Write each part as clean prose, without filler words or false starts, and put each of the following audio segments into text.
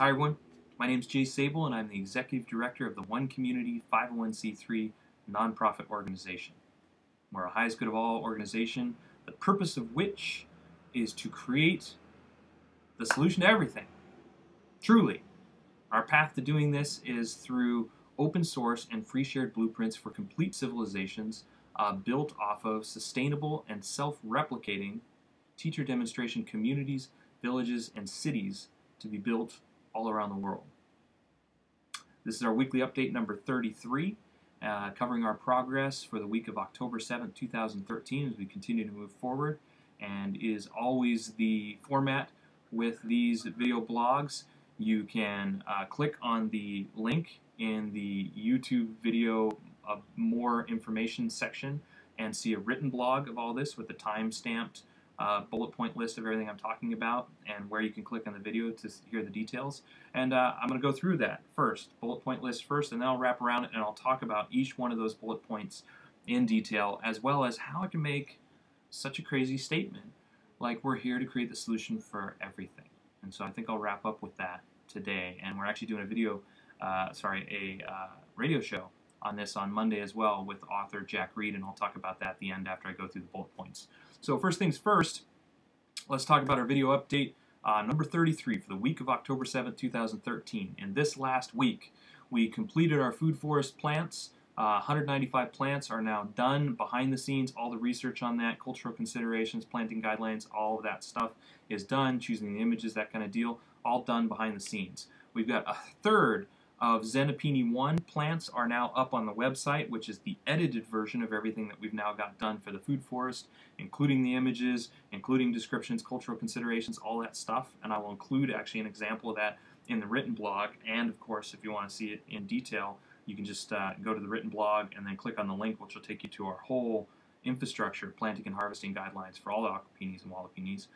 Hi everyone, my name is Jay Sable and I'm the Executive Director of the One Community 501c3 nonprofit organization. We're a Highest Good of All organization, the purpose of which is to create the solution to everything, truly. Our path to doing this is through open source and free shared blueprints for complete civilizations built off of sustainable and self-replicating teacher demonstration communities, villages, and cities to be built all around the world. This is our weekly update number 33, covering our progress for the week of October 7th, 2013 as we continue to move forward, and is always the format with these video blogs. You can click on the link in the YouTube video more information section and see a written blog of all this with the time-stamped bullet point list of everything I'm talking about and where you can click on the video to hear the details. And I'm going to go through that first, bullet point list first, and then I'll wrap around it and I'll talk about each one of those bullet points in detail, as well as how I can make such a crazy statement like we're here to create the solution for everything. And so I think I'll wrap up with that today, and we're actually doing a radio show on this on Monday as well with author Jack Reed, and I'll talk about that at the end after I go through the bullet points. So first things first, let's talk about our video update number 33 for the week of October 7th, 2013. And this last week, we completed our food forest plants. 195 plants are now done behind the scenes. All the research on that, cultural considerations, planting guidelines, all of that stuff is done, choosing the images, that kind of deal, all done behind the scenes. We've got a third of Xenopini 1 plants are now up on the website, which is the edited version of everything that we've now got done for the food forest, including the images, including descriptions, cultural considerations, all that stuff. And I will include actually an example of that in the written blog. And of course, if you want to see it in detail, you can just go to the written blog and then click on the link, which will take you to our whole infrastructure, planting and harvesting guidelines for all the Aquapinis and Wallapinis.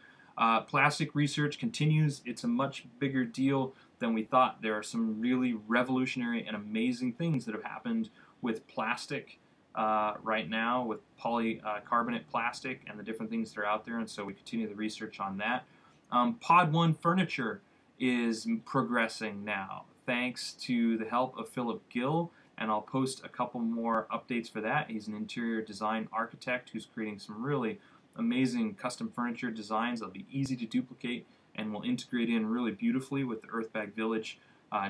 Plastic research continues. It's a much bigger deal than we thought. There are some really revolutionary and amazing things that have happened with plastic right now, with polycarbonate plastic and the different things that are out there, and so we continue the research on that. Pod 1 furniture is progressing now, thanks to the help of Philip Gill, and I'll post a couple more updates for that. He's an interior design architect who's creating some really amazing custom furniture designs. They'll be easy to duplicate and will integrate in really beautifully with the Earthbag Village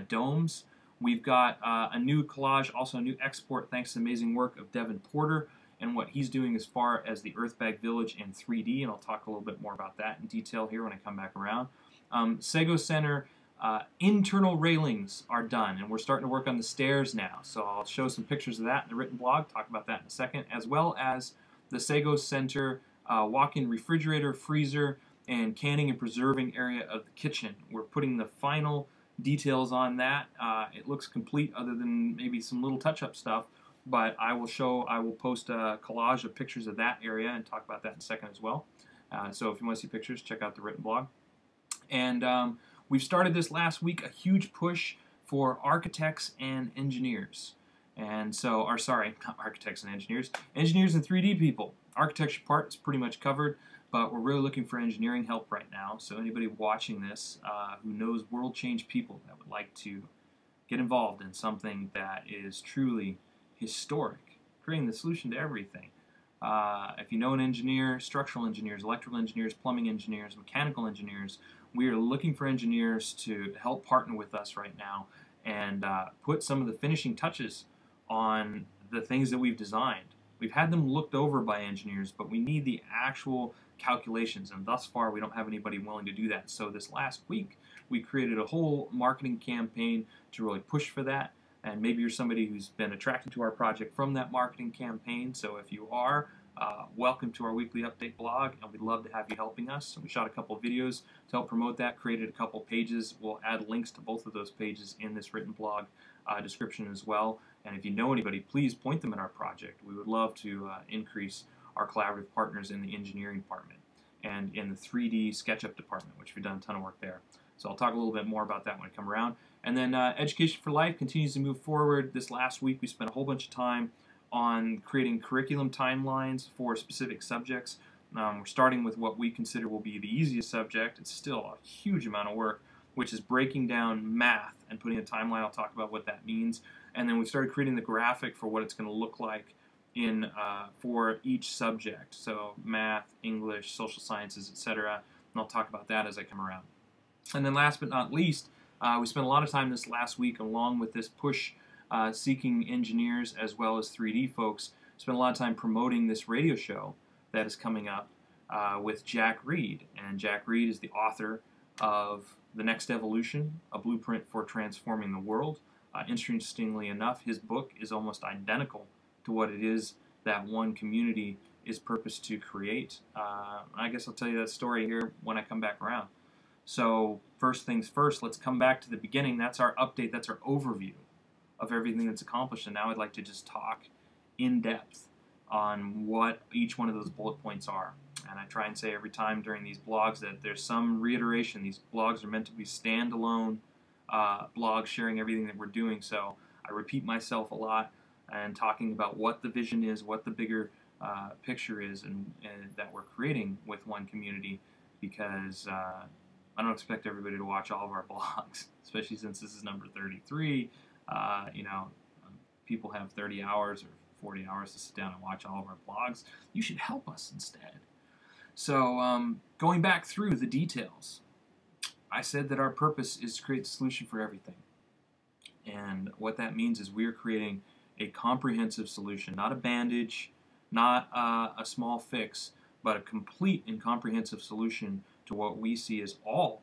domes. We've got a new collage, also a new export, thanks to the amazing work of Devin Porter and what he's doing as far as the Earthbag Village in 3D, and I'll talk a little bit more about that in detail here when I come back around. Sego Center internal railings are done, and we're starting to work on the stairs now. So I'll show some pictures of that in the written blog, talk about that in a second, as well as the Sego Center walk-in refrigerator, freezer, and canning and preserving area of the kitchen. We're putting the final details on that. It looks complete other than maybe some little touch-up stuff, but I will post a collage of pictures of that area and talk about that in a second as well. So if you want to see pictures, check out the written blog. And we've started this last week a huge push for architects and engineers. And so, or sorry, not architects and engineers and 3D people. Architecture part is pretty much covered, but we're really looking for engineering help right now. So anybody watching this who knows world change people that would like to get involved in something that is truly historic, creating the solution to everything. If you know an engineer, structural engineers, electrical engineers, plumbing engineers, mechanical engineers, we are looking for engineers to help partner with us right now and put some of the finishing touches on the things that we've designed. We've had them looked over by engineers, but we need the actual calculations, and thus far we don't have anybody willing to do that. So this last week we created a whole marketing campaign to really push for that, and maybe you're somebody who's been attracted to our project from that marketing campaign. So if you are, welcome to our weekly update blog, and we'd love to have you helping us. So we shot a couple of videos to help promote that, created a couple pages. We'll add links to both of those pages in this written blog description as well. And if you know anybody, please point them at our project. We would love to increase our collaborative partners in the engineering department and in the 3D SketchUp department, which we've done a ton of work there. So I'll talk a little bit more about that when I come around. And then Education for Life continues to move forward. This last week we spent a whole bunch of time on creating curriculum timelines for specific subjects. We're starting with what we consider will be the easiest subject. It's still a huge amount of work. which is breaking down math and putting a timeline. I'll talk about what that means. And then we started creating the graphic for what it's going to look like in for each subject, so math, English, social sciences, etc. And I'll talk about that as I come around. And then last but not least, we spent a lot of time this last week, along with this push seeking engineers as well as 3D folks, spent a lot of time promoting this radio show that is coming up with Jack Reed. And Jack Reed is the author of The Next Evolution, a blueprint for transforming the world. Interestingly enough, his book is almost identical to what it is that One Community is purposed to create. I guess I'll tell you that story here when I come back around. So first things first, let's come back to the beginning. That's our update, that's our overview of everything that's accomplished. And now I'd like to just talk in depth on what each one of those bullet points are. And I try and say every time during these blogs that there's some reiteration. These blogs are meant to be standalone blogs sharing everything that we're doing. So I repeat myself a lot and talking about what the vision is, what the bigger picture is and that we're creating with One Community, because I don't expect everybody to watch all of our blogs, especially since this is number 33. You know, people have 30 hours or 40 hours to sit down and watch all of our blogs. You should help us instead. So going back through the details, I said that our purpose is to create a solution for everything. And what that means is we're creating a comprehensive solution, not a bandage, not a small fix, but a complete and comprehensive solution to what we see as all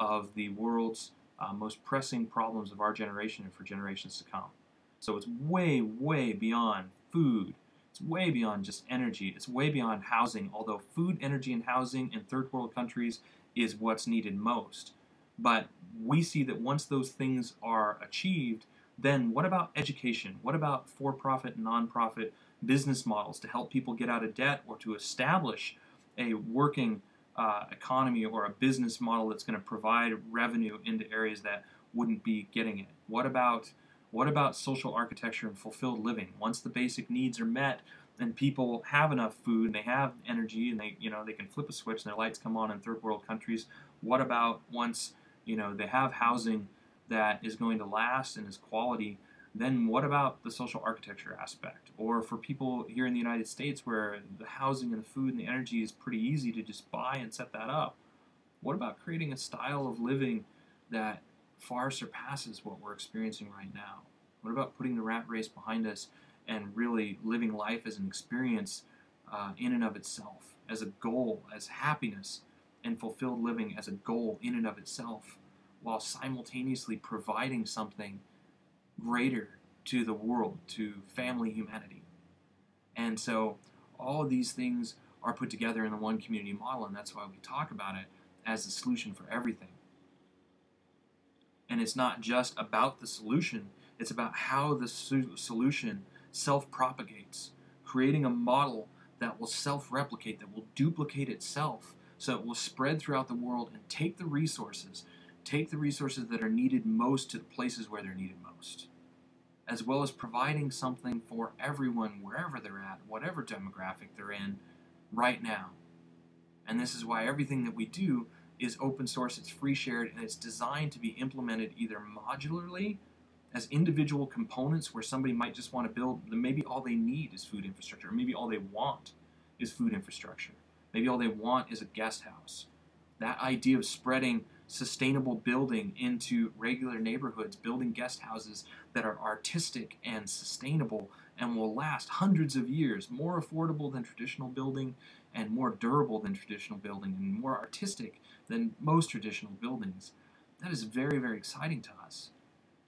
of the world's most pressing problems of our generation and for generations to come. So it's way, way beyond food. It's way beyond just energy. It's way beyond housing, although food, energy, and housing in third world countries is what's needed most. But we see that once those things are achieved, then what about education? What about for-profit, non-profit business models to help people get out of debt or to establish a working economy or a business model that's going to provide revenue into areas that wouldn't be getting it? What about social architecture and fulfilled living? Once the basic needs are met and people have enough food and they have energy and they can flip a switch and their lights come on in third world countries, what about once they have housing that is going to last and is quality? Then what about the social architecture aspect? Or for people here in the United States where the housing and the food and the energy is pretty easy to just buy and set that up, what about creating a style of living that far surpasses what we're experiencing right now? What about putting the rat race behind us and really living life as an experience in and of itself, as a goal, as happiness and fulfilled living as a goal in and of itself, while simultaneously providing something greater to the world, to family humanity? And so all of these things are put together in the One Community model, and that's why we talk about it as the solution for everything. And it's not just about the solution, it's about how the solution self-propagates, creating a model that will self-replicate, that will duplicate itself, so it will spread throughout the world and take the resources that are needed most to the places where they're needed most, as well as providing something for everyone wherever they're at, whatever demographic they're in right now. And this is why everything that we do is open source, it's free shared, and it's designed to be implemented either modularly as individual components where somebody might just want to build, maybe all they need is food infrastructure, or maybe all they want is food infrastructure. Maybe all they want is a guest house. That idea of spreading sustainable building into regular neighborhoods, building guest houses that are artistic and sustainable and will last hundreds of years, more affordable than traditional building and more durable than traditional building and more artistic than most traditional buildings. That is very, very exciting to us.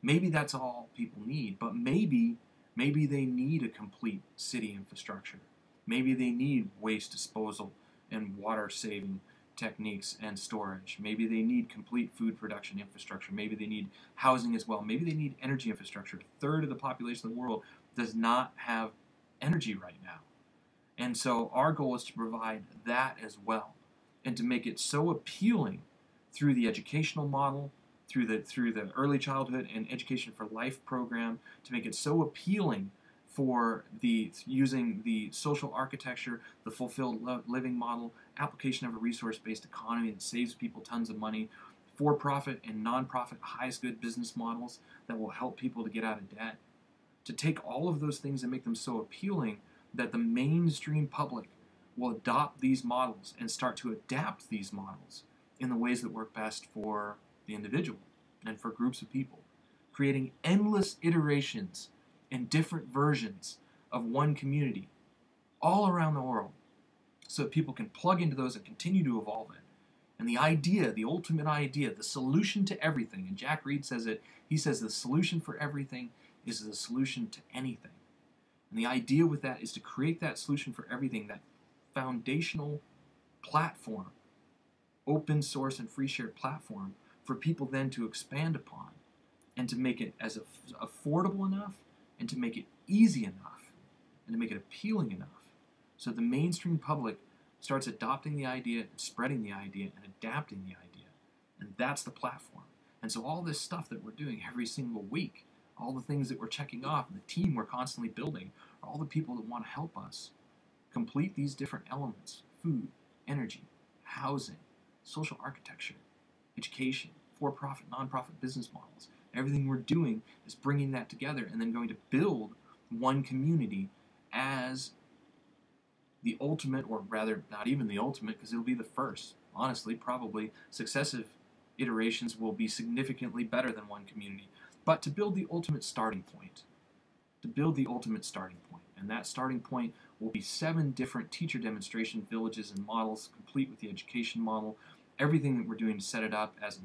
Maybe that's all people need, but maybe they need a complete city infrastructure. Maybe they need waste disposal and water saving techniques and storage. Maybe they need complete food production infrastructure. Maybe they need housing as well. Maybe they need energy infrastructure. A third of the population of the world does not have energy right now. And so our goal is to provide that as well and to make it so appealing through the educational model, through the early childhood and Education for Life program, to make it so appealing for using the social architecture, the fulfilled living model, application of a resource-based economy that saves people tons of money, for-profit and non-profit highest good business models that will help people to get out of debt, to take all of those things and make them so appealing that the mainstream public will adopt these models and start to adapt these models in the ways that work best for the individual and for groups of people, creating endless iterations and different versions of one community all around the world so that people can plug into those and continue to evolve it. And the idea, the ultimate idea, the solution to everything, and Jack Reed says it, he says the solution for everything is the solution to anything. And the idea with that is to create that solution for everything, that foundational platform, open source and free share platform, for people then to expand upon and to make it as affordable enough and to make it easy enough and to make it appealing enough so the mainstream public starts adopting the idea and spreading the idea and adapting the idea. And that's the platform. And so all this stuff that we're doing every single week, all the things that we're checking off, and the team we're constantly building, are all the people that want to help us complete these different elements: food, energy, housing, social architecture, education, for-profit, non-profit business models. Everything we're doing is bringing that together and then going to build one community as the ultimate, or rather not even the ultimate, because it'll be the first. Honestly, probably successive iterations will be significantly better than one community. But to build the ultimate starting point, to build the ultimate starting point. And that starting point will be 7 different teacher demonstration villages and models, complete with the education model, everything that we're doing to set it up as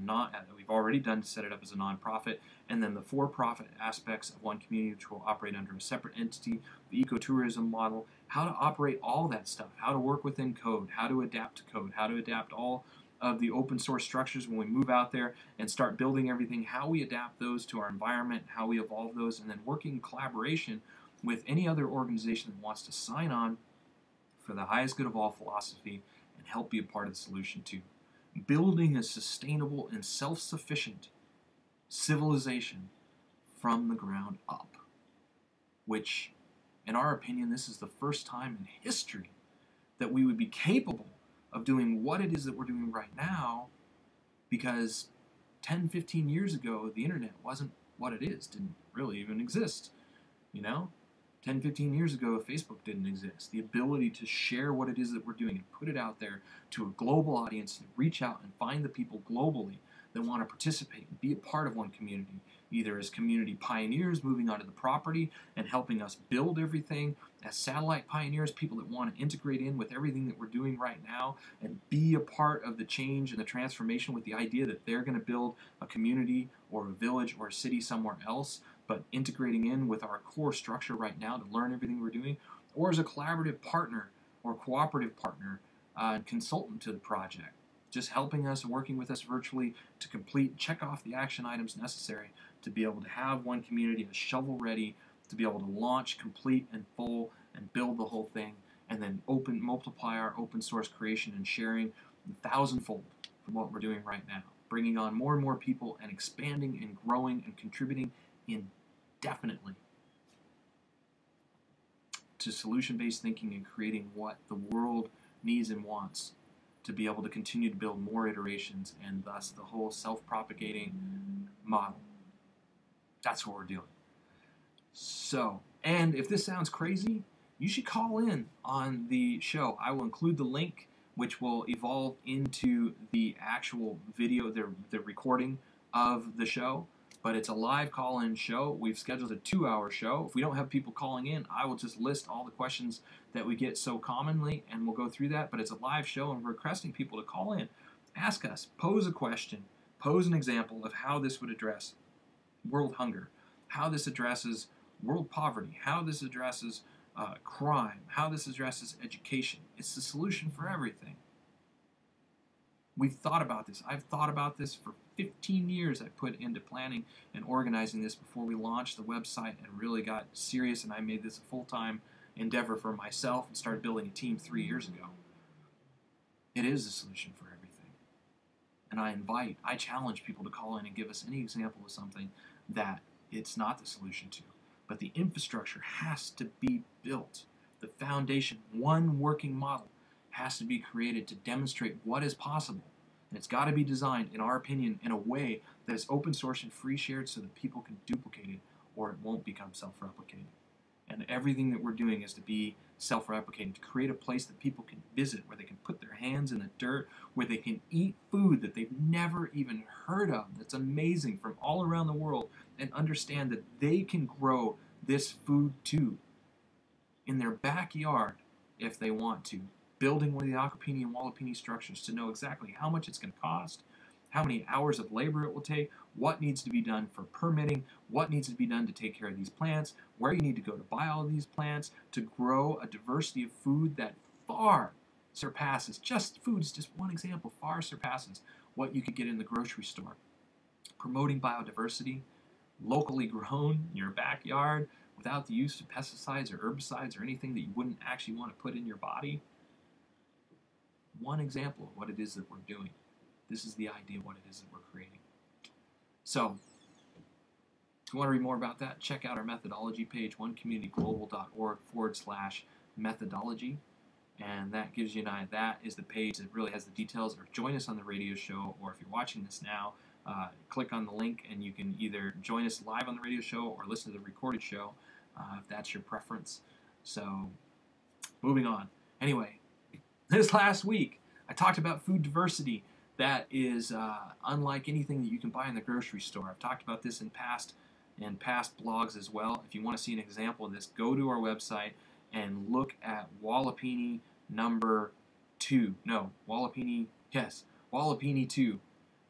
we've already done to set it up as a nonprofit, and then the for-profit aspects of one community, which will operate under a separate entity, the ecotourism model, how to operate all that stuff, how to work within code, how to adapt to code, how to adapt all of the open source structures when we move out there and start building everything, how we adapt those to our environment, how we evolve those, and then working in collaboration with any other organization that wants to sign on for the highest good of all philosophy and help be a part of the solution too. Building a sustainable and self-sufficient civilization from the ground up, which, in our opinion, this is the first time in history that we would be capable of doing what it is that we're doing right now, because 10, 15 years ago, the internet wasn't what it is, didn't really even exist, you know? 10, 15 years ago, Facebook didn't exist. The ability to share what it is that we're doing and put it out there to a global audience and reach out and find the people globally that want to participate and be a part of one community, either as community pioneers moving onto the property and helping us build everything, as satellite pioneers, people that want to integrate in with everything that we're doing right now and be a part of the change and the transformation with the idea that they're going to build a community or a village or a city somewhere else, but integrating in with our core structure right now to learn everything we're doing, or as a collaborative partner or cooperative partner and consultant to the project, just helping us, working with us virtually to complete, check off the action items necessary to be able to have one community as shovel-ready, to be able to launch, complete, and full, and build the whole thing, and then multiply our open source creation and sharing 1,000-fold from what we're doing right now, bringing on more and more people and expanding and growing and contributing indefinitely to solution-based thinking and creating what the world needs and wants to be able to continue to build more iterations, and thus the whole self-propagating model. That's what we're doing. So, and if this sounds crazy, you should call in on the show. I will include the link, which will evolve into the actual video, the recording of the show. But it's a live call-in show. We've scheduled a 2-hour show. If we don't have people calling in, I will just list all the questions that we get so commonly, and we'll go through that. But it's a live show, and we're requesting people to call in, ask us, pose a question, pose an example of how this would address world hunger, how this addresses world poverty, how this addresses crime, how this addresses education. It's the solution for everything. We've thought about this. I've thought about this for 15 years. I put into planning and organizing this before we launched the website and really got serious, and I made this a full-time endeavor for myself and started building a team 3 years ago. It is the solution for everything. And I challenge people to call in and give us any example of something that it's not the solution to. But the infrastructure has to be built. The foundation, one working model, has to be created to demonstrate what is possible And it's got to be designed, in our opinion, in a way that is open source and free shared so that people can duplicate it, or it won't become self-replicating. And everything that we're doing is to be self-replicating, to create a place that people can visit, where they can put their hands in the dirt, where they can eat food that they've never even heard of, that's amazing, from all around the world, and understand that they can grow this food too, in their backyard if they want to, building one of the Aquapini and Wallapini structures to know exactly how much it's going to cost, how many hours of labor it will take, what needs to be done for permitting, what needs to be done to take care of these plants, where you need to go to buy all of these plants, to grow a diversity of food that far surpasses, just food is just one example, far surpasses what you could get in the grocery store. Promoting biodiversity, locally grown in your backyard, without the use of pesticides or herbicides or anything that you wouldn't actually want to put in your body. One example of what it is that we're doing. This is the idea of what it is that we're creating. So, if you want to read more about that, check out our methodology page, onecommunityglobal.org/methodology, and that gives you an idea. That is the page that really has the details, or join us on the radio show, or if you're watching this now, click on the link and you can either join us live on the radio show or listen to the recorded show, if that's your preference. So, moving on. Anyway, this last week, I talked about food diversity that is unlike anything that you can buy in the grocery store. I've talked about this in past blogs as well. If you want to see an example of this, go to our website and look at Wallapini number 2. No, Wallapini, yes, Wallapini 2.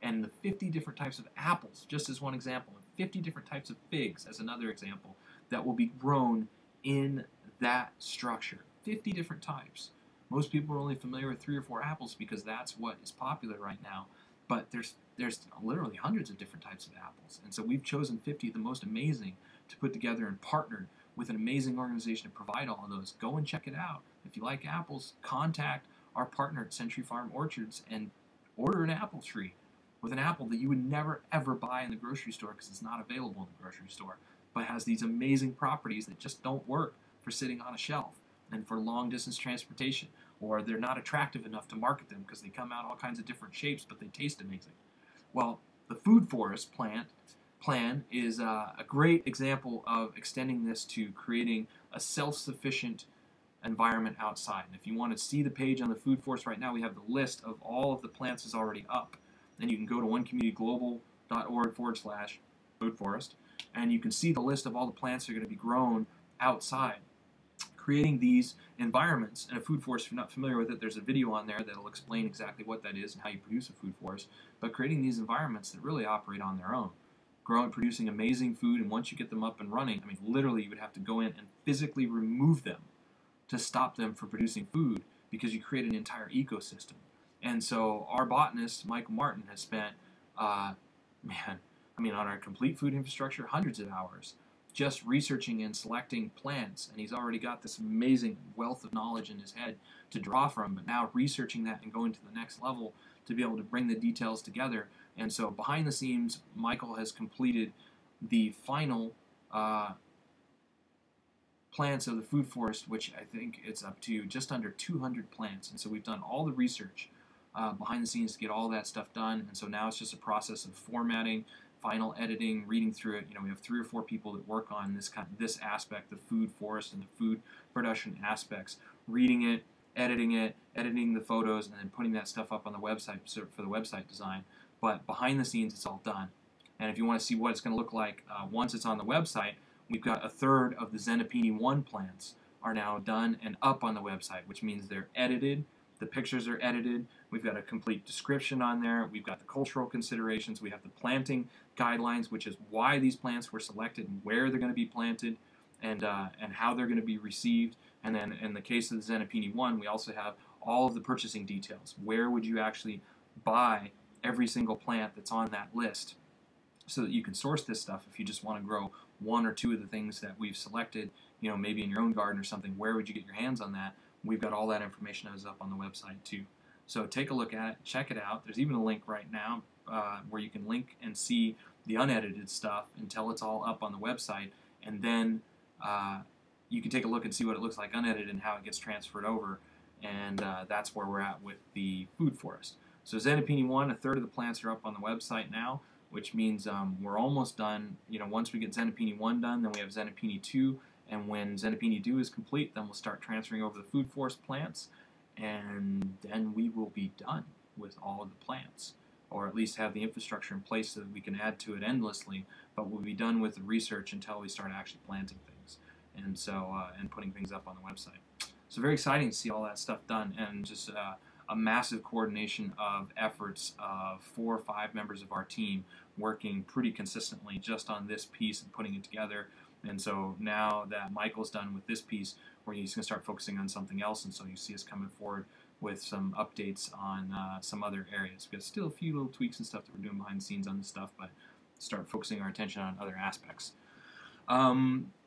And the 50 different types of apples, just as one example, and 50 different types of figs as another example, that will be grown in that structure. 50 different types. Most people are only familiar with 3 or 4 apples because that's what is popular right now. But there's literally hundreds of different types of apples. And so we've chosen 50 of the most amazing to put together and partnered with an amazing organization to provide all of those. Go and check it out. If you like apples, contact our partner at Century Farm Orchards and order an apple tree with an apple that you would never, ever buy in the grocery store because it's not available in the grocery store, but has these amazing properties that just don't work for sitting on a shelf and for long-distance transportation, or they're not attractive enough to market them because they come out all kinds of different shapes, but they taste amazing. Well, the food forest plan is a great example of extending this to creating a self-sufficient environment outside. And if you want to see the page on the food forest right now, we have the list of all of the plants is already up. Then you can go to onecommunityglobal.org/food forest, and you can see the list of all the plants that are going to be grown outside. Creating these environments, and a food forest, if you're not familiar with it, there's a video on there that'll explain exactly what that is and how you produce a food forest, but creating these environments that really operate on their own, growing, producing amazing food, and once you get them up and running, I mean, literally you would have to go in and physically remove them to stop them from producing food because you create an entire ecosystem. And so our botanist, Mike Martin, has spent, on our complete food infrastructure, hundreds of hours just researching and selecting plants, and he's already got this amazing wealth of knowledge in his head to draw from, but now researching that and going to the next level to be able to bring the details together. And so behind the scenes, Michael has completed the final plants of the food forest, which I think it's up to just under 200 plants, and so we've done all the research behind the scenes to get all that stuff done, and so now it's just a process of formatting, final editing, reading through it. You know, we have 3 or 4 people that work on this this aspect, the food forest and the food production aspects, reading it, editing the photos, and then putting that stuff up on the website for the website design. But behind the scenes, it's all done. And if you want to see what it's going to look like once it's on the website, we've got 1/3 of the Xenopini 1 plants are now done and up on the website, which means they're edited. The pictures are edited, we've got a complete description on there, we've got the cultural considerations, we have the planting guidelines, which is why these plants were selected and where they're going to be planted, and how they're going to be received. And then in the case of the Xenopini 1, we also have all of the purchasing details. Where would you actually buy every single plant that's on that list so that you can source this stuff if you just want to grow 1 or 2 of the things that we've selected, you know, maybe in your own garden or something. Where would you get your hands on that? We've got all that information that is up on the website too. So take a look at it, check it out. There's even a link right now where you can link and see the unedited stuff until it's all up on the website, and then you can take a look and see what it looks like unedited and how it gets transferred over, and that's where we're at with the food forest. So Xenopini 1, a third of the plants are up on the website now, which means we're almost done. You know, once we get Xenopini 1 done, then we have Xenopini 2, and when Xenopini 2 is complete, then we'll start transferring over the food forest plants, and then we will be done with all of the plants, or at least have the infrastructure in place so that we can add to it endlessly, but we'll be done with the research until we start actually planting things, and so and putting things up on the website. So very exciting to see all that stuff done, and just a massive coordination of efforts of 4 or 5 members of our team working pretty consistently just on this piece and putting it together. And so now that Michael's done with this piece, we're just going to start focusing on something else, and so you see us coming forward with some updates on some other areas. We've got still a few little tweaks and stuff that we're doing behind the scenes on this stuff, but start focusing our attention on other aspects.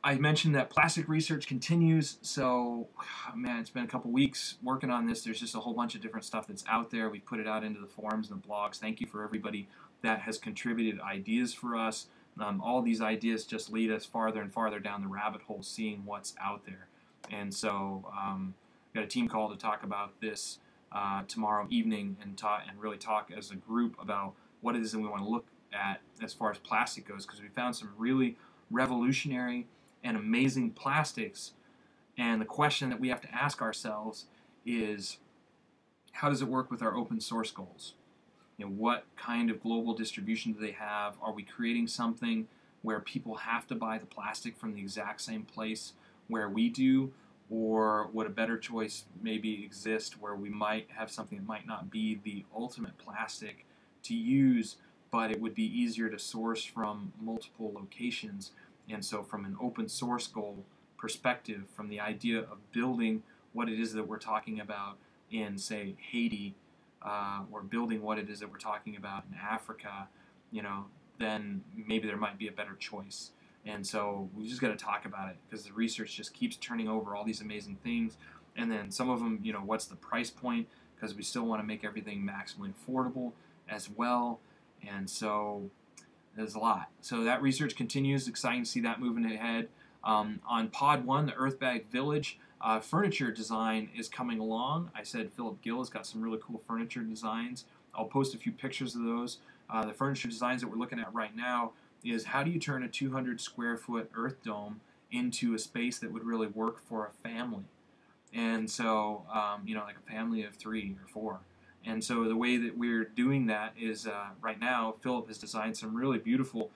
I mentioned that plastic research continues, so man, it's been a couple weeks working on this. There's just a whole bunch of different stuff that's out there. We put it out into the forums and the blogs. Thank you for everybody that has contributed ideas for us. All these ideas just lead us farther and farther down the rabbit hole, seeing what's out there. And so we've got a team call to talk about this tomorrow evening, and really talk as a group about what it is that we want to look at as far as plastic goes, because we found some really revolutionary and amazing plastics, and the question that we have to ask ourselves is, how does it work with our open source goals? You know, what kind of global distribution do they have? Are we creating something where people have to buy the plastic from the exact same place where we do, or would a better choice maybe exist where we might have something that might not be the ultimate plastic to use, but it would be easier to source from multiple locations? And so from an open source goal perspective, from the idea of building what it is that we're talking about in, say, Haiti, or building what it is that we're talking about in Africa, you know, then maybe there might be a better choice. And so we just got to talk about it, because the research just keeps turning over all these amazing things. And then some of them, you know, what's the price point? Because we still want to make everything maximally affordable as well. And so there's a lot. So that research continues. Exciting to see that moving ahead. On Pod 1, the Earthbag Village, furniture design is coming along. I said Philip Gill has got some really cool furniture designs. I'll post a few pictures of those. The furniture designs that we're looking at right now is, how do you turn a 200-square-foot earth dome into a space that would really work for a family? And so, you know, like a family of 3 or 4. And so the way that we're doing that is, right now, Philip has designed some really beautiful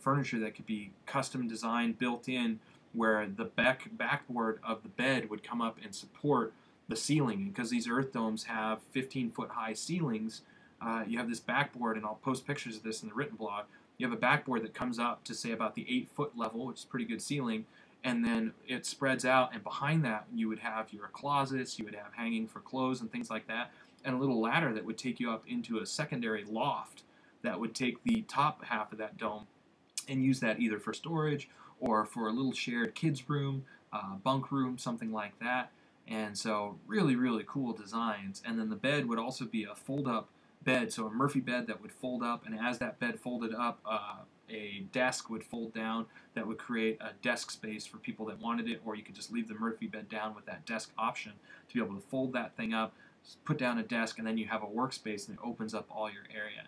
furniture that could be custom designed, built in, where the backboard of the bed would come up and support the ceiling. And because these earth domes have 15-foot-high ceilings, you have this backboard, and I'll post pictures of this in the written blog. You have a backboard that comes up to, say, about the 8-foot level, which is a pretty good ceiling, and then it spreads out, and behind that you would have your closets, you would have hanging for clothes and things like that, and a little ladder that would take you up into a secondary loft that would take the top half of that dome and use that either for storage or for a little shared kids room, bunk room, something like that. And so really, really cool designs. And then the bed would also be a fold-up bed, so a Murphy bed that would fold up, and as that bed folded up, a desk would fold down that would create a desk space for people that wanted it, or you could just leave the Murphy bed down with that desk option to be able to fold that thing up, put down a desk, and then you have a workspace, and it opens up all your area.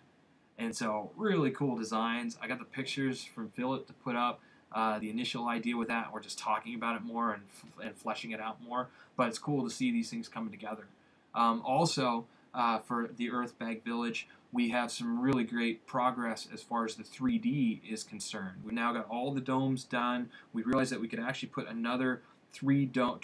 And so really cool designs. I got the pictures from Philip to put up, the initial idea with that. We're just talking about it more and fleshing it out more, but it's cool to see these things coming together. Also, for the Earthbag Village, we have some really great progress as far as the 3D is concerned. We've now got all the domes done. We realized that we could actually put another three-dome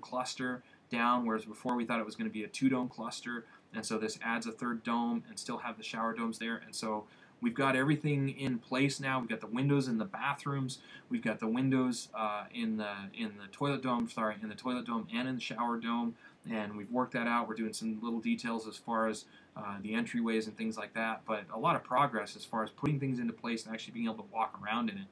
cluster down, whereas before we thought it was going to be a 2-dome cluster, and so this adds a 3rd dome and still have the shower domes there. And so we've got everything in place now. We've got the windows in the bathrooms. We've got the windows in the toilet dome and in the shower dome, and we've worked that out. We're doing some little details as far as the entryways and things like that, but a lot of progress as far as putting things into place and actually being able to walk around in it.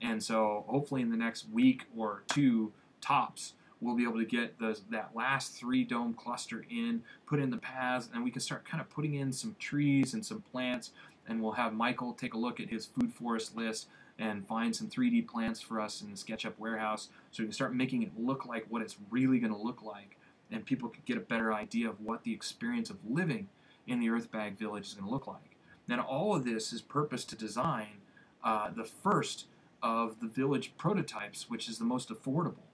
And so hopefully in the next week or 2 tops, we'll be able to get that last 3-dome cluster in, put in the paths, and we can start kind of putting in some trees and some plants. And we'll have Michael take a look at his food forest list and find some 3D plants for us in the SketchUp warehouse, so we can start making it look like what it's really going to look like and people could get a better idea of what the experience of living in the Earthbag Village is going to look like. And all of this is purposed to design the first of the village prototypes, which is the most affordable.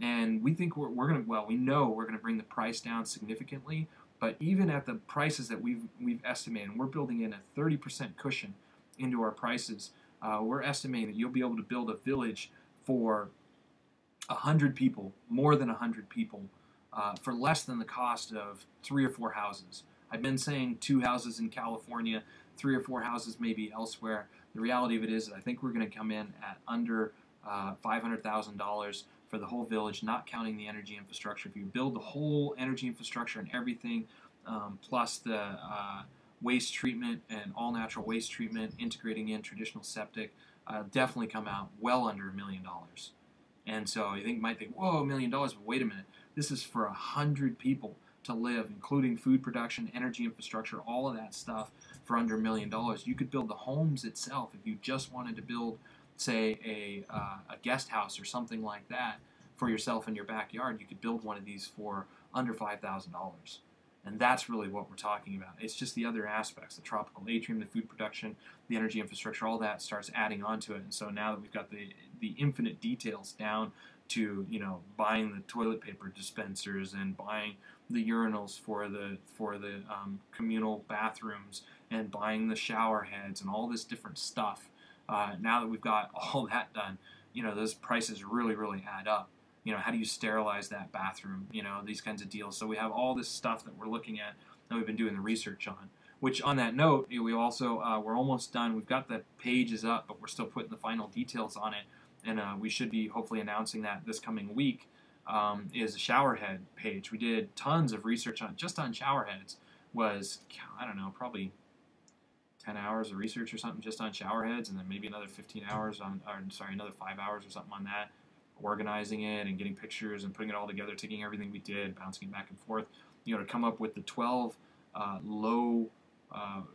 And we think we know we're going to bring the price down significantly, but even at the prices that we've estimated, and we're building in a 30% cushion into our prices, we're estimating that you'll be able to build a village for 100 people, more than 100 people, for less than the cost of 3 or 4 houses. I've been saying 2 houses in California, 3 or 4 houses maybe elsewhere. The reality of it is that I think we're going to come in at under $500,000 for the whole village, not counting the energy infrastructure. If you build the whole energy infrastructure and everything, plus the waste treatment and all-natural waste treatment, integrating in traditional septic, definitely come out well under $1 million. And so you might think, whoa, $1 million, but wait a minute. This is for 100 people to live, including food production, energy infrastructure, all of that stuff, for under $1 million. You could build the homes itself if you just wanted to build, say, a guest house or something like that for yourself in your backyard. You could build one of these for under $5,000. And that's really what we're talking about. It's just the other aspects, the tropical atrium, the food production, the energy infrastructure, all that starts adding on to it. And so now that we've got the infinite details down to, you know, buying the toilet paper dispensers and buying the urinals for the communal bathrooms and buying the shower heads and all this different stuff, now that we've got all that done, you know, those prices really, really add up. You know, how do you sterilize that bathroom? You know, these kinds of deals. So we have all this stuff that we're looking at and we've been doing the research on. Which, on that note, we also, we're almost done. We've got the pages up, but we're still putting the final details on it. And we should be hopefully announcing that this coming week, is a showerhead page. We did tons of research on, just on showerheads. Was, I don't know, probably 10 hours of research or something just on showerheads, and then maybe another 15 hours on, or sorry, another 5 hours or something on that, organizing it and getting pictures and putting it all together, taking everything we did, bouncing it back and forth, you know, to come up with the 12 low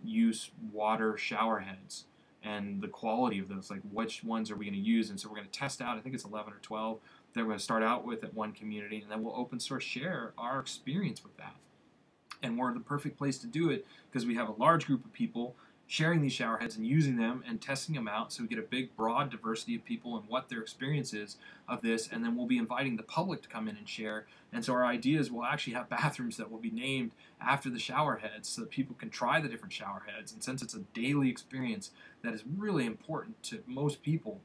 use water showerheads and the quality of those, like which ones are we going to use. And so we're going to test out, I think it's 11 or 12 that we're going to start out with at One Community, and then we'll open source share our experience with that. And we're the perfect place to do it because we have a large group of people sharing these showerheads and using them and testing them out, so we get a big, broad diversity of people and what their experience is of this, and then we'll be inviting the public to come in and share. And so our idea is we'll actually have bathrooms that will be named after the showerheads so that people can try the different showerheads. And since it's a daily experience that is really important to most people,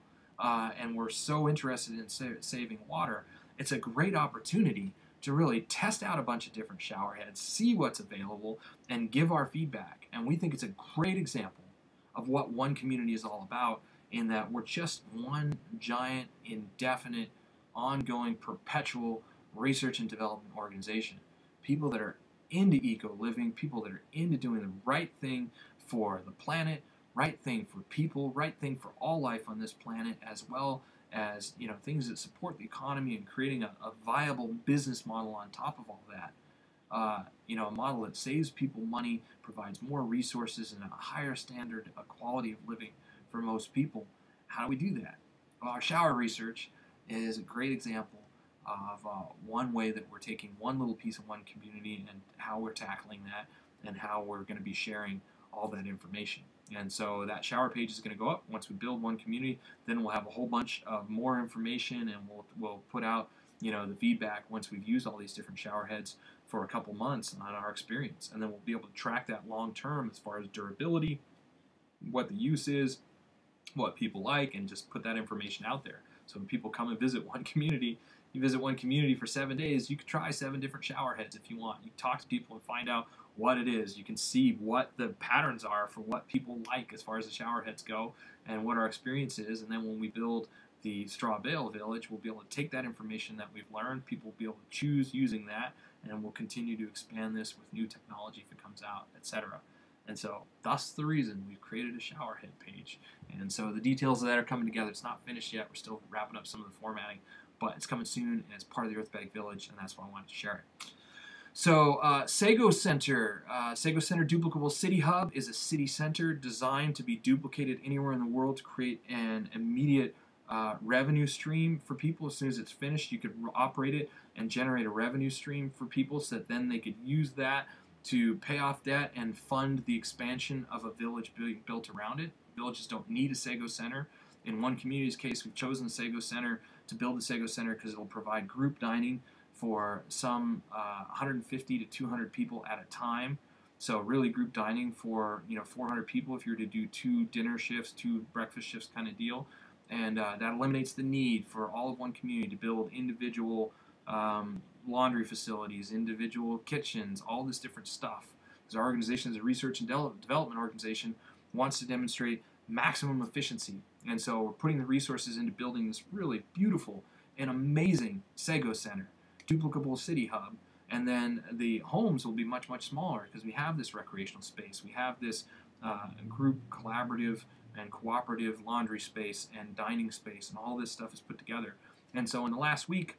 and we're so interested in saving water, it's a great opportunity to really test out a bunch of different showerheads, see what's available, and give our feedback. And we think it's a great example of what One Community is all about, in that we're just one giant, indefinite, ongoing, perpetual research and development organization. People that are into eco-living, people that are into doing the right thing for the planet, right thing for people, right thing for all life on this planet, as well as, you know, things that support the economy and creating a viable business model on top of all that. You know, a model that saves people money, provides more resources, and a higher standard of quality of living for most people. How do we do that? Well, our shower research is a great example of one way that we're taking one little piece of One Community and how we're tackling that and how we're going to be sharing all that information. And so that shower page is going to go up once we build One Community. Then we'll have a whole bunch of more information, and we'll put out, you know, the feedback once we've used all these different shower heads for a couple months on our experience. And then we'll be able to track that long term as far as durability, what the use is, what people like, and just put that information out there. So when people come and visit One Community, you visit One Community for 7 days, you can try 7 different shower heads if you want. You talk to people and find out what it is. You can see what the patterns are for what people like as far as the shower heads go and what our experience is. And then when we build the straw bale village, we'll be able to take that information that we've learned, people will be able to choose using that, and we'll continue to expand this with new technology if it comes out, etc. And so that's the reason we've created a shower head page. And so the details of that are coming together. It's not finished yet. We're still wrapping up some of the formatting, but it's coming soon, and it's part of the Earthbag Village, and that's why I wanted to share it. So Sego Center, Duplicable City Hub, is a city center designed to be duplicated anywhere in the world to create an immediate revenue stream for people. As soon as it's finished, you could operate it and generate a revenue stream for people so that then they could use that to pay off debt and fund the expansion of a village built around it. Villages don't need a Sego Center. In One Community's case, we've chosen the Sego Center to build the Sego Center because it'll provide group dining for some 150 to 200 people at a time. So really group dining for 400 people if you were to do 2 dinner shifts, 2 breakfast shifts kind of deal. And that eliminates the need for all of One Community to build individual laundry facilities, individual kitchens, all this different stuff. Because our organization, as a research and development organization, wants to demonstrate maximum efficiency. And so we're putting the resources into building this really beautiful and amazing Sego Center, duplicable city hub. And then the homes will be much, much smaller because we have this recreational space. We have this group collaborative and cooperative laundry space and dining space, and all this stuff is put together. And so in the last week,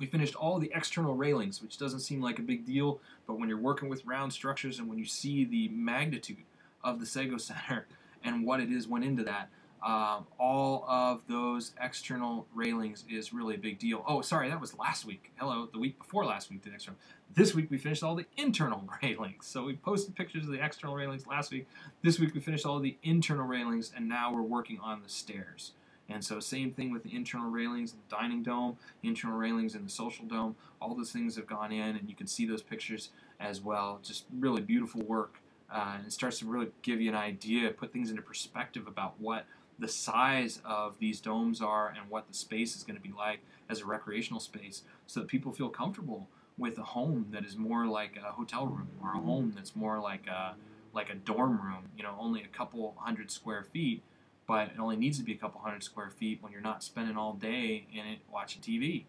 we finished all the external railings, which doesn't seem like a big deal, but when you're working with round structures and when you see the magnitude of the Sego Center and what it is went into that, all of those external railings is really a big deal. Oh, sorry, that was last week. Hello, the week before last week, the external. This week we finished all the internal railings. So we posted pictures of the external railings last week. This week we finished all the internal railings, and now we're working on the stairs. And so same thing with the internal railings in the dining dome, internal railings in the social dome. All those things have gone in, and you can see those pictures as well. Just really beautiful work. And it starts to really give you an idea, put things into perspective about what the size of these domes are and what the space is going to be like as a recreational space, so that people feel comfortable with a home that is more like a hotel room, or a home that's more like a dorm room, only a couple hundred square feet, but it only needs to be a couple hundred square feet when you're not spending all day in it watching TV,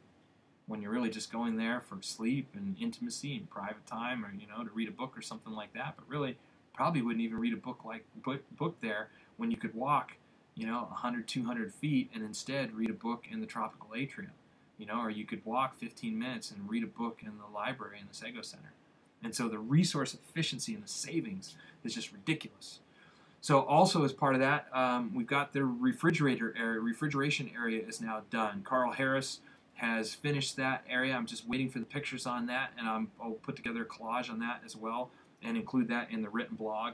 when you're really just going there for sleep and intimacy and private time, or to read a book or something like that. But really probably wouldn't even read a book there when you could walk 100, 200 feet, and instead read a book in the tropical atrium, or you could walk 15 minutes and read a book in the library in the Sego Center. And so the resource efficiency and the savings is just ridiculous. So also as part of that, we've got the refrigeration area is now done. Carl Harris has finished that area. I'm just waiting for the pictures on that, and I'll put together a collage on that as well and include that in the written blog.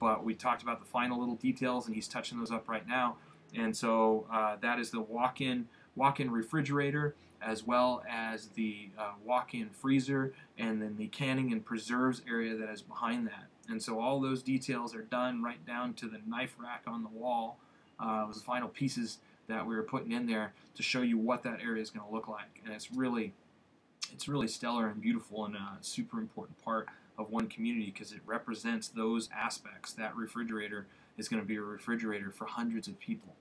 But we talked about the final little details, and he's touching those up right now. And so that is the walk-in refrigerator, as well as the walk-in freezer, and then the canning and preserves area that is behind that. And so all those details are done, right down to the knife rack on the wall. It was the final pieces that we were putting in there to show you what that area is going to look like. And it's really stellar and beautiful, and a super important part of One Community, because it represents those aspects. That refrigerator is going to be a refrigerator for hundreds of people.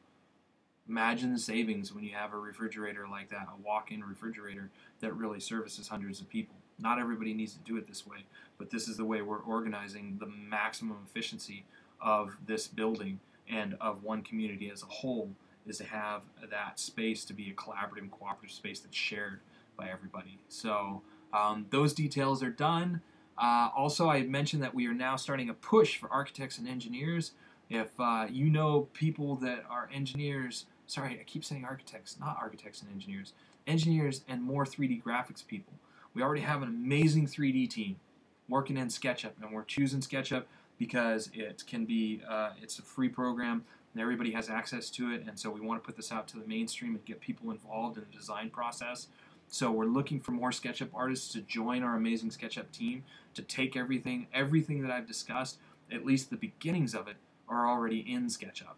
Imagine the savings when you have a refrigerator like that, a walk-in refrigerator that really services hundreds of people. Not everybody needs to do it this way, but this is the way we're organizing the maximum efficiency of this building and of One Community as a whole, is to have that space to be a collaborative and cooperative space that's shared by everybody. So those details are done. Also, I had mentioned that we are now starting a push for architects and engineers. If you know people that are engineers, sorry, I keep saying architects, not architects and engineers, engineers and more 3D graphics people. We already have an amazing 3D team working in SketchUp, and we're choosing SketchUp because it can be, it's a free program and everybody has access to it, and so we want to put this out to the mainstream and get people involved in the design process. So we're looking for more SketchUp artists to join our amazing SketchUp team, to take everything that I've discussed, at least the beginnings of it, are already in SketchUp.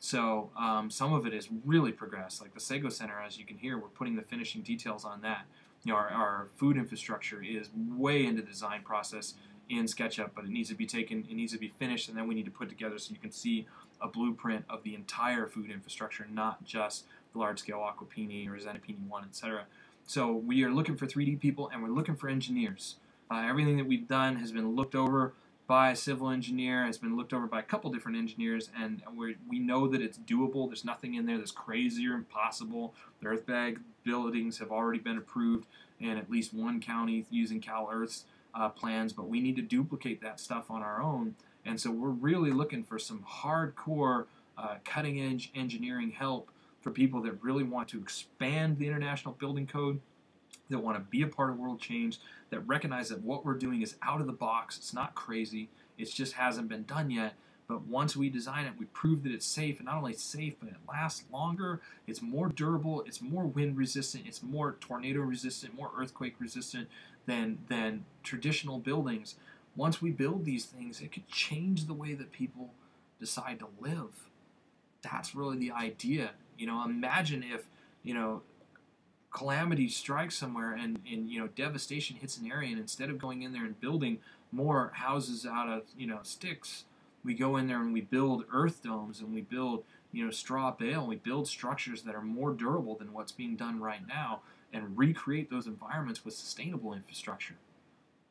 So some of it has really progressed, like the Sego Center, as you can hear, we're putting the finishing details on that. Our food infrastructure is way into the design process in SketchUp, but it needs to be finished, and then we need to put together so you can see a blueprint of the entire food infrastructure, not just the large-scale Aquapini or Xenopini 1, etc. So we are looking for 3D people, and we're looking for engineers. Everything that we've done has been looked over by a civil engineer, has been looked over by a couple different engineers, and we know that it's doable. There's nothing in there that's crazy or impossible. The Earthbag buildings have already been approved in at least one county using CalEarth's plans, but we need to duplicate that stuff on our own. And so we're really looking for some hardcore, cutting-edge engineering help for people that really want to expand the International Building Code, that want to be a part of world change, that recognize that what we're doing is out of the box, it's not crazy, it just hasn't been done yet. But once we design it, we prove that it's safe, and not only safe, but it lasts longer, it's more durable, it's more wind resistant, it's more tornado resistant, more earthquake resistant than traditional buildings. Once we build these things, it could change the way that people decide to live. That's really the idea. You know, imagine if, you know, calamity strikes somewhere and you know, devastation hits an area, and instead of going in there and building more houses out of, you know, sticks, we go in there and we build earth domes, and we build, you know, straw bale, and we build structures that are more durable than what's being done right now, and recreate those environments with sustainable infrastructure,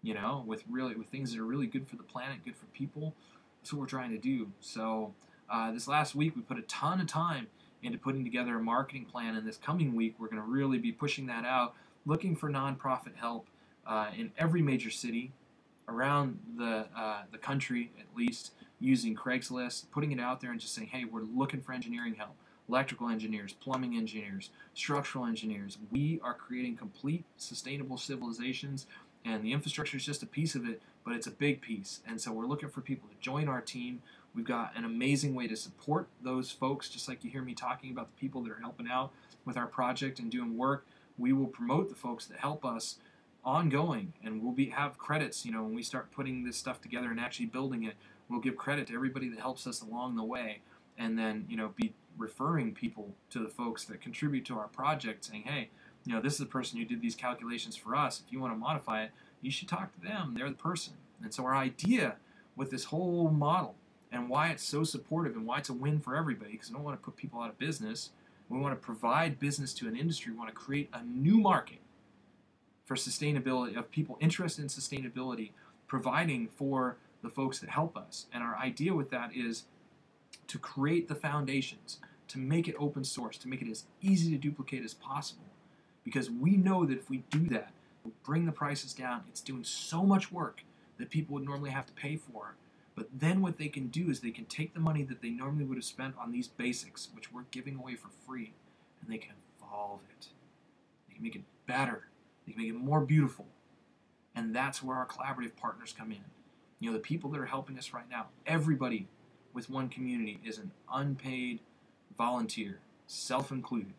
you know, with things that are really good for the planet, good for people. That's what we're trying to do. So this last week we put a ton of time into putting together a marketing plan, and this coming week we're going to really be pushing that out, looking for nonprofit help in every major city around the country, at least, using Craigslist, putting it out there and just saying, hey, we're looking for engineering help, electrical engineers, plumbing engineers, structural engineers. We are creating complete sustainable civilizations, and the infrastructure is just a piece of it, but it's a big piece. And so we're looking for people to join our team. We've got an amazing way to support those folks, just like you hear me talking about the people that are helping out with our project and doing work. We will promote the folks that help us ongoing, and we'll have credits, you know, when we start putting this stuff together and actually building it. We'll give credit to everybody that helps us along the way, and then, you know, be referring people to the folks that contribute to our project, saying, hey, you know, this is the person who did these calculations for us. If you want to modify it, you should talk to them. They're the person. And so our idea with this whole model, and why it's so supportive, and why it's a win for everybody, because we don't want to put people out of business. We want to provide business to an industry. We want to create a new market for sustainability, of people interested in sustainability, providing for the folks that help us. And our idea with that is to create the foundations, to make it open source, to make it as easy to duplicate as possible, because we know that if we do that, we'll bring the prices down. It's doing so much work that people would normally have to pay for, but then what they can do is they can take the money that they normally would have spent on these basics, which we're giving away for free, and they can evolve it. They can make it better. They can make it more beautiful. And that's where our collaborative partners come in. You know, the people that are helping us right now, everybody with One Community is an unpaid volunteer, self-included.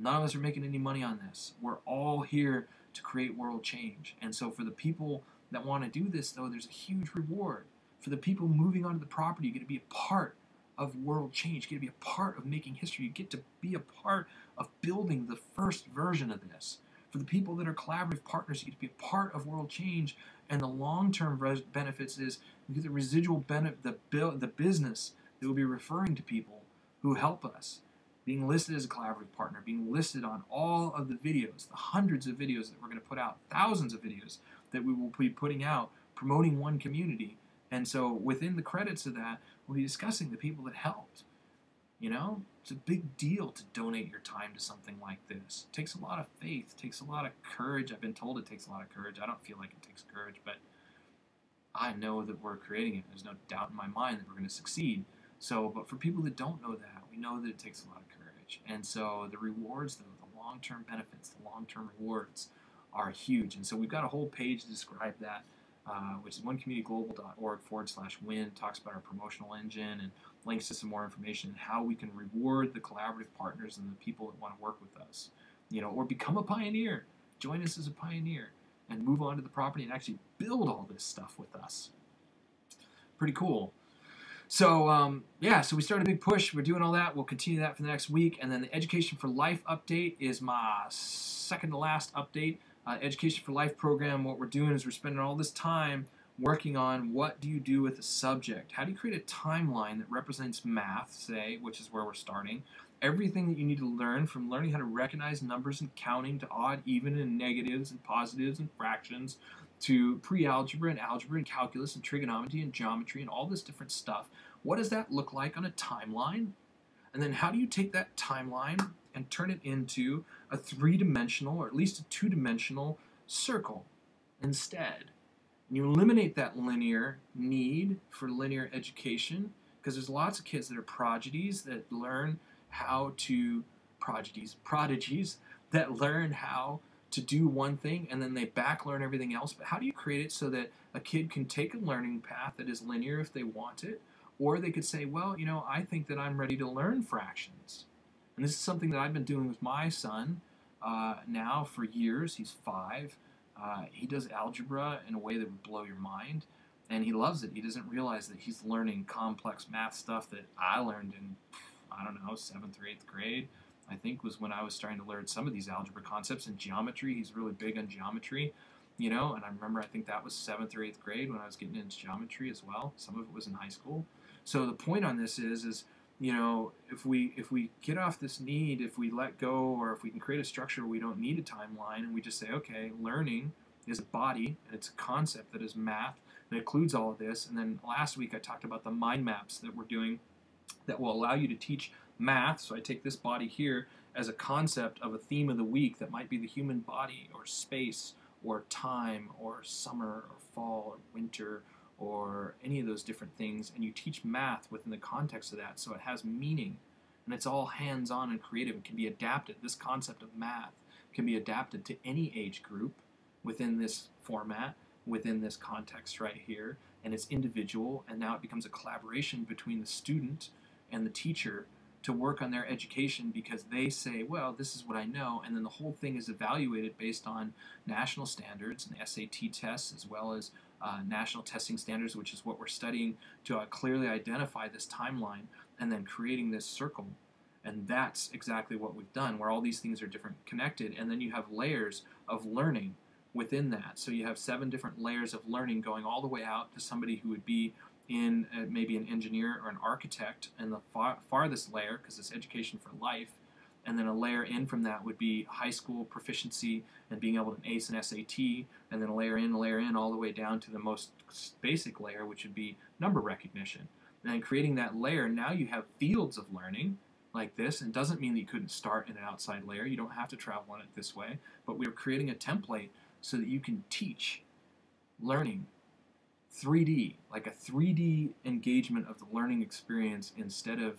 None of us are making any money on this. We're all here to create world change. And so for the people that want to do this, though, there's a huge reward. For the people moving onto the property, you get to be a part of world change. You get to be a part of making history. You get to be a part of building the first version of this. For the people that are collaborative partners, you get to be a part of world change, and the long-term benefits is you get the residual benefit, the business that will be referring to people who help us, being listed as a collaborative partner, being listed on all of the videos, the hundreds of videos that we're going to put out, thousands of videos that we will be putting out, promoting One Community. And so within the credits of that, we'll be discussing the people that helped. You know, it's a big deal to donate your time to something like this. It takes a lot of faith. It takes a lot of courage. I've been told it takes a lot of courage. I don't feel like it takes courage, but I know that we're creating it. There's no doubt in my mind that we're going to succeed. So, but for people that don't know that, we know that it takes a lot of courage. And so the rewards, though, the long-term benefits, the long-term rewards are huge. And so we've got a whole page to describe that, which is onecommunityglobal.org/win, talks about our promotional engine and links to some more information on how we can reward the collaborative partners and the people that want to work with us, you know, or become a pioneer. Join us as a pioneer and move on to the property and actually build all this stuff with us. Pretty cool. So, yeah, so we started a big push. We're doing all that. We'll continue that for the next week. And then the Education for Life update is my second to last update. Education for Life program, what we're doing is we're spending all this time working on what do you do with a subject. How do you create a timeline that represents math, say, which is where we're starting, everything that you need to learn, from learning how to recognize numbers and counting to odd, even, and negatives and positives and fractions, to pre-algebra and algebra and calculus and trigonometry and geometry and all this different stuff. What does that look like on a timeline? And then how do you take that timeline and turn it into a three-dimensional, or at least a two-dimensional circle instead? And you eliminate that linear need for linear education, because there's lots of kids that are prodigies that learn how to prodigies that learn how to do one thing and then they back learn everything else. But how do you create it so that a kid can take a learning path that is linear if they want it, or they could say, well, you know, I think that I'm ready to learn fractions. And this is something that I've been doing with my son now for years. He's 5. He does algebra in a way that would blow your mind, and he loves it. He doesn't realize that he's learning complex math stuff that I learned in, I don't know, 7th or 8th grade. I think was when I was starting to learn some of these algebra concepts and geometry. He's really big on geometry, you know, and I remember I think that was 7th or 8th grade when I was getting into geometry as well. Some of it was in high school. So the point on this is you know, if we get off this need, if we let go, or if we can create a structure where we don't need a timeline and we just say, okay, learning is a body and it's a concept that is math that includes all of this. And then last week I talked about the mind maps that we're doing that will allow you to teach math. So I take this body here as a concept of a theme of the week that might be the human body or space or time or summer or fall or winter or any of those different things, and you teach math within the context of that, so it has meaning and it's all hands-on and creative and can be adapted. This concept of math can be adapted to any age group within this format, within this context right here, and it's individual, and now it becomes a collaboration between the student and the teacher to work on their education, because they say, well, this is what I know, and then the whole thing is evaluated based on national standards and SAT tests as well as national testing standards, which is what we're studying, to clearly identify this timeline and then creating this circle. And that's exactly what we've done, where all these things are different connected, and then you have layers of learning within that. So you have 7 different layers of learning going all the way out to somebody who would be in maybe an engineer or an architect in the farthest layer, because it's Education for Life, and then a layer in from that would be high school proficiency and being able to ace an SAT, and then a layer in all the way down to the most basic layer, which would be number recognition. And then creating that layer, now you have fields of learning like this, and it doesn't mean that you couldn't start in an outside layer, you don't have to travel on it this way, but we're creating a template so that you can teach learning 3D, like a 3D engagement of the learning experience instead of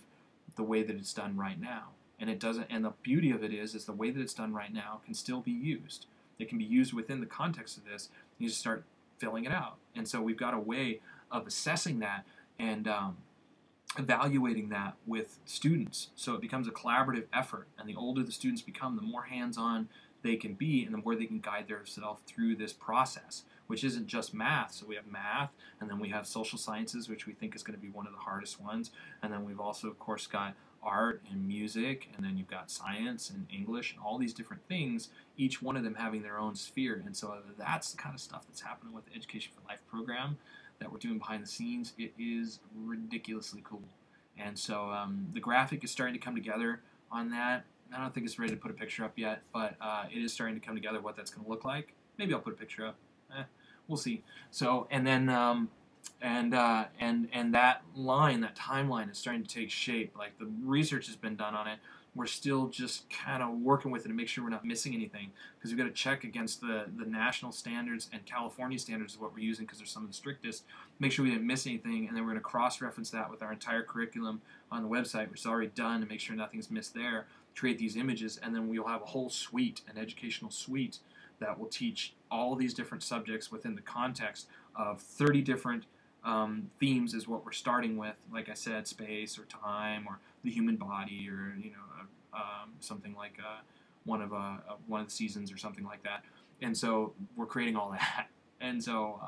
the way that it's done right now. And it doesn't, and the beauty of it is the way that it's done right now can still be used. It can be used within the context of this. You just start filling it out. And so we've got a way of assessing that and evaluating that with students. So it becomes a collaborative effort. And the older the students become, the more hands-on they can be and the more they can guide themselves through this process, which isn't just math. So we have math, and then we have social sciences, which we think is going to be one of the hardest ones. And then we've also, of course, got art and music, and then you've got science and English and all these different things, each one of them having their own sphere. And so that's the kind of stuff that's happening with the Education for Life program that we're doing behind the scenes. It is ridiculously cool. And so the graphic is starting to come together on that. I don't think it's ready to put a picture up yet, but it is starting to come together what that's going to look like. Maybe I'll put a picture up. We'll see. So, and then that line, that timeline is starting to take shape. Like the research has been done on it. We're still just kind of working with it to make sure we're not missing anything, because we've got to check against the national standards and California standards is what we're using, because they're some of the strictest. Make sure we didn't miss anything, and then we're going to cross-reference that with our entire curriculum on the website, which is already done, to make sure nothing's missed there. Create these images, and then we'll have a whole suite, an educational suite, that will teach all these different subjects within the context of 30 different themes is what we're starting with. Like I said, space or time or the human body, or you know, something like one of the seasons or something like that. And so we're creating all that. And so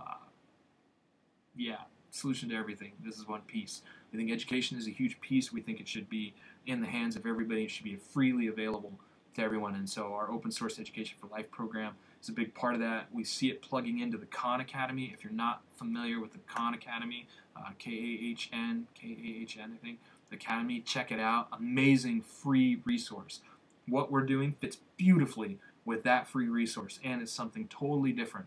yeah, solution to everything. This is one piece. We think education is a huge piece. We think it should be in the hands of everybody. It should be freely available to everyone. And so our open source Education for Life program is a big part of that. We see it plugging into the Khan Academy. If you're not familiar with the Khan Academy, K-A-H-N, I think, Academy, check it out. Amazing free resource. What we're doing fits beautifully with that free resource, and it's something totally different.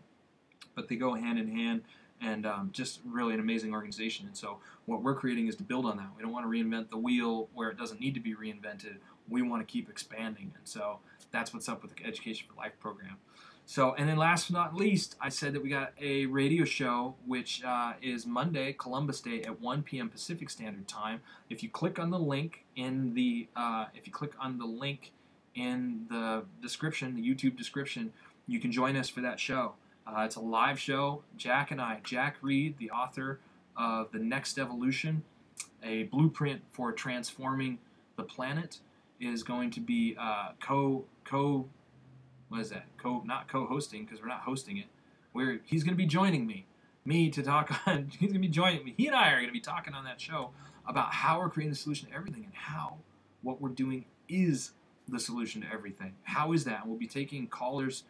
But they go hand in hand, and just really an amazing organization. And so what we're creating is to build on that. We don't want to reinvent the wheel where it doesn't need to be reinvented. We want to keep expanding, and so that's what's up with the Education for Life program. So, and then last but not least, I said that we got a radio show, which is Monday, Columbus Day, at 1 p.m. Pacific Standard Time. If you click on the link in the description, the YouTube description. You can join us for that show. It's a live show. Jack and I, Jack Reed, the author of The Next Evolution, a blueprint for transforming the planet, is going to be not co-hosting, because we're not hosting it. He's going to be joining me to talk on. He's going to be joining me. He and I are going to be talking on that show about how we're creating the solution to everything, and how what we're doing is the solution to everything. How is that? And we'll be taking callers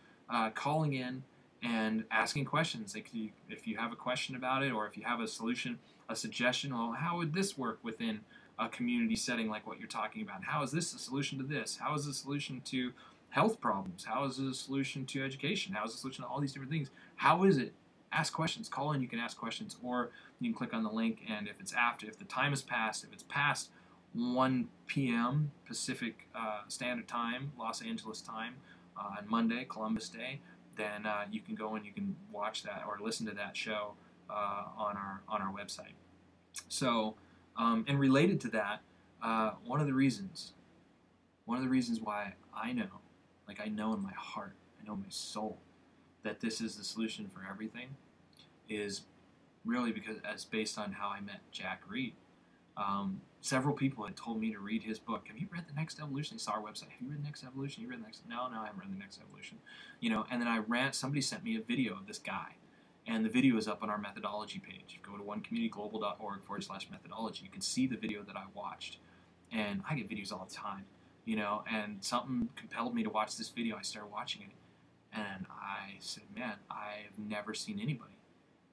calling in and asking questions. Like if you have a question about it, or if you have a solution, a suggestion, well, how would this work within a community setting like what you're talking about? How is this a solution to this? How is this a solution to health problems? How is this a solution to education? How is this a solution to all these different things? How is it? Ask questions. Call in, you can ask questions, or you can click on the link, and if the time has passed, if it's past 1 p.m. Pacific Standard Time, Los Angeles time, on Monday, Columbus Day, then you can go and you can watch that or listen to that show on our website. So, and related to that, one of the reasons why I know, like I know in my heart, I know in my soul, that this is the solution for everything, is really because that's based on how I met Jack Reed. Several people had told me to read his book. Have you read The Next Evolution? They saw our website. Have you read The Next Evolution? You read The Next? No, I haven't read The Next Evolution. You know, and then somebody sent me a video of this guy, and the video is up on our methodology page. Go to onecommunityglobal.org/methodology. You can see the video that I watched, and I get videos all the time, you know, and something compelled me to watch this video. I started watching it, and I said, man, I've never seen anybody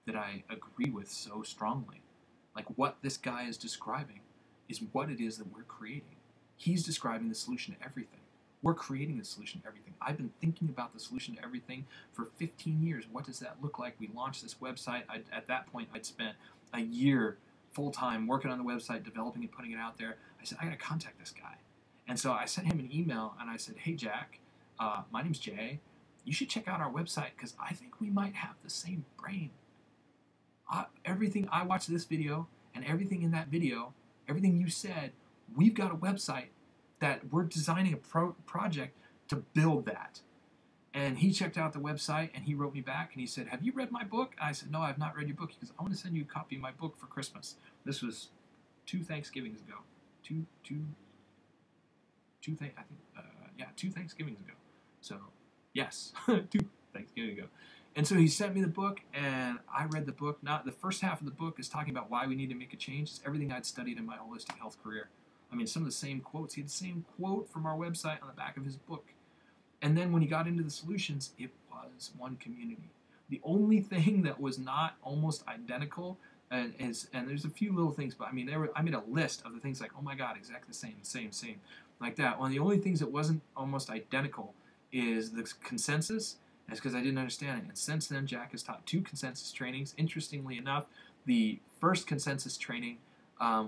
that I agree with so strongly. Like, what this guy is describing is what it is that we're creating. He's describing the solution to everything. We're creating the solution to everything. I've been thinking about the solution to everything for 15 years. What does that look like? We launched this website. At that point, I'd spent a year full-time working on the website, developing and putting it out there. I said, I got to contact this guy. And so I sent him an email, and I said, hey, Jack, my name's Jay. You should check out our website, because I think we might have the same brain. Everything I watched this video, and everything in that video, everything you said, we've got a website that we're designing a project to build that. And he checked out the website, and he wrote me back, and he said, have you read my book? And I said, no, I've not read your book. He goes, I want to send you a copy of my book for Christmas. This was 2 Thanksgivings ago. Two Thanksgivings ago. So, yes, 2 Thanksgivings ago. And so he sent me the book, and I read the book. Not the first half of the book is talking about why we need to make a change. It's everything I'd studied in my holistic health career. I mean, some of the same quotes. He had the same quote from our website on the back of his book. And then when he got into the solutions, it was One Community. The only thing that was not almost identical is, and there's a few little things, but I mean, I made a list of the things like, oh my God, exactly the same, like that. One of the only things that wasn't almost identical is the consensus. That's because I didn't understand it. And since then, Jack has taught 2 consensus trainings. Interestingly enough, the first consensus training,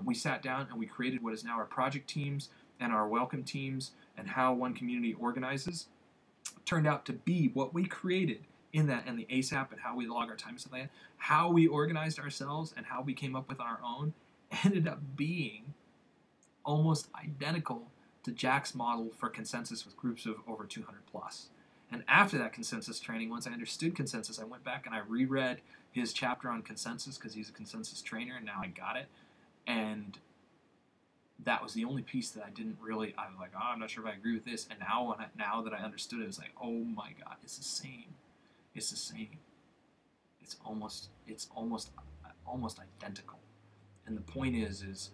we sat down and we created what is now our project teams and our welcome teams and how One Community organizes. It turned out to be what we created in that, and the ASAP and how we log our time, how we organized ourselves and how we came up with our own, ended up being almost identical to Jack's model for consensus with groups of over 200 plus. And after that consensus training, once I understood consensus, I went back and I reread his chapter on consensus, because he's a consensus trainer, and now I got it. And that was the only piece that I didn't really, I was like, oh, I'm not sure if I agree with this. And now that I understood it, it was like, oh my God, it's the same. It's the same. It's almost identical. And the point is it's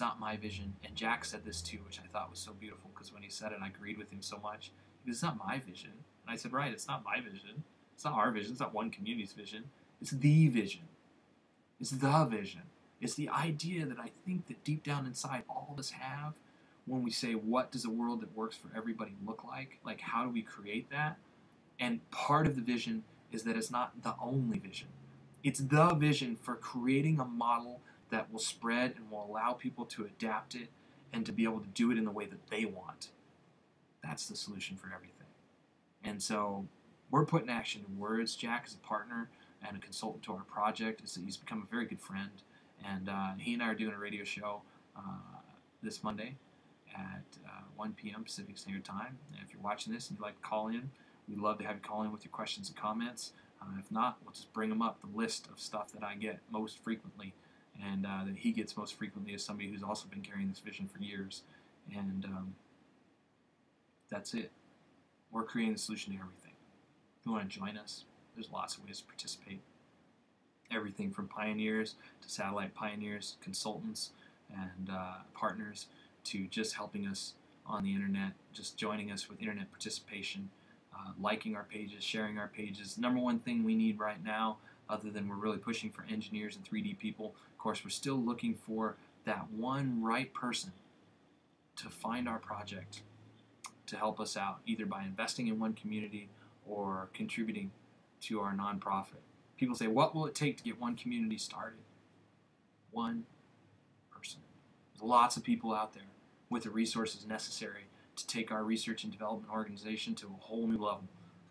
not my vision. And Jack said this too, which I thought was so beautiful, because when he said it, I agreed with him so much. It's not my vision. And I said, right, it's not my vision. It's not our vision. It's not One Community's vision. It's the vision. It's the vision. It's the idea that I think that deep down inside all of us have when we say, what does a world that works for everybody look like? Like, how do we create that? And part of the vision is that it's not the only vision. It's the vision for creating a model that will spread and will allow people to adapt it and to be able to do it in the way that they want. That's the solution for everything. And so we're putting action in words. Jack is a partner and a consultant to our project. He's become a very good friend. And he and I are doing a radio show this Monday. at 1 p.m. Pacific Standard Time. And if you're watching this and you'd like to call in, we'd love to have you call in with your questions and comments. If not, we'll just bring them up, the list of stuff that I get most frequently and that he gets most frequently as somebody who's also been carrying this vision for years. And that's it. We're creating a solution to everything. If you want to join us, there's lots of ways to participate. Everything from pioneers to satellite pioneers, consultants, and partners, to just helping us on the internet, just joining us with internet participation, liking our pages, sharing our pages. Number one thing we need right now, other than we're really pushing for engineers and 3D people, of course, we're still looking for that one right person to find our project, to help us out, either by investing in One Community or contributing to our nonprofit. People say, what will it take to get One Community started? One person. There's lots of people out there with the resources necessary to take our research and development organization to a whole new level,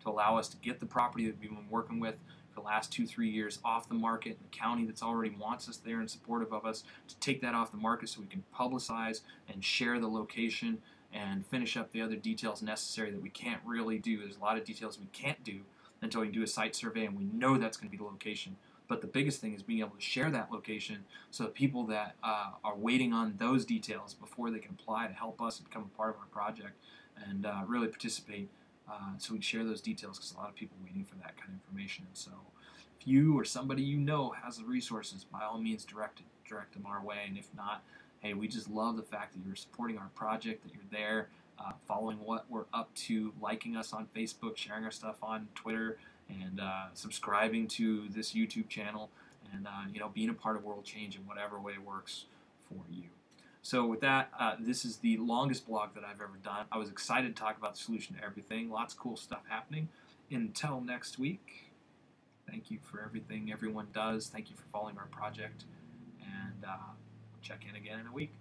to allow us to get the property that we've been working with for the last 2-3 years off the market, and the county that's already wants us there and supportive of us, to take that off the market so we can publicize and share the location and finish up the other details necessary that we can't really do. There's a lot of details we can't do until we do a site survey, and we know that's going to be the location. But the biggest thing is being able to share that location so that people that are waiting on those details before they can apply to help us become a part of our project and really participate, so we can share those details, because a lot of people are waiting for that kind of information. And so if you or somebody you know has the resources, by all means direct them our way. And if not, hey, we just love the fact that you're supporting our project, that you're there, following what we're up to, liking us on Facebook, sharing our stuff on Twitter, and subscribing to this YouTube channel, and you know, being a part of world change in whatever way works for you. So with that, this is the longest blog that I've ever done. I was excited to talk about the solution to everything. Lots of cool stuff happening. Until next week, thank you for everything everyone does. Thank you for following our project, and check in again in a week.